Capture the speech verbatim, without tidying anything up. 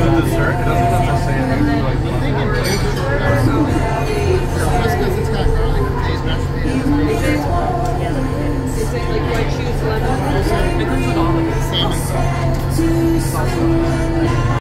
the dessert? It doesn't have to say anything like that. Just because it's got garlic and mashed potatoes. It's like white cheese, lemon.